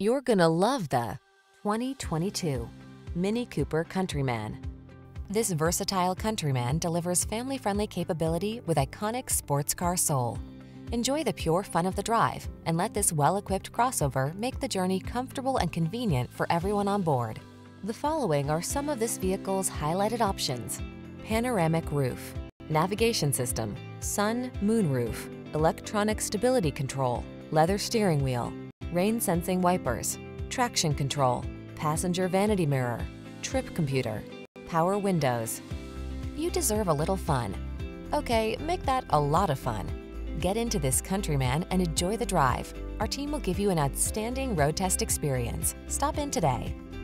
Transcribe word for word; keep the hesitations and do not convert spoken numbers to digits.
You're gonna love the twenty twenty-two Mini Cooper Countryman. This versatile Countryman delivers family-friendly capability with iconic sports car soul. Enjoy the pure fun of the drive and let this well-equipped crossover make the journey comfortable and convenient for everyone on board. The following are some of this vehicle's highlighted options: panoramic roof, navigation system, sun, moon roof, electronic stability control, leather steering wheel, rain-sensing wipers, traction control, passenger vanity mirror, trip computer, power windows. You deserve a little fun. Okay, make that a lot of fun. Get into this Countryman and enjoy the drive. Our team will give you an outstanding road test experience. Stop in today.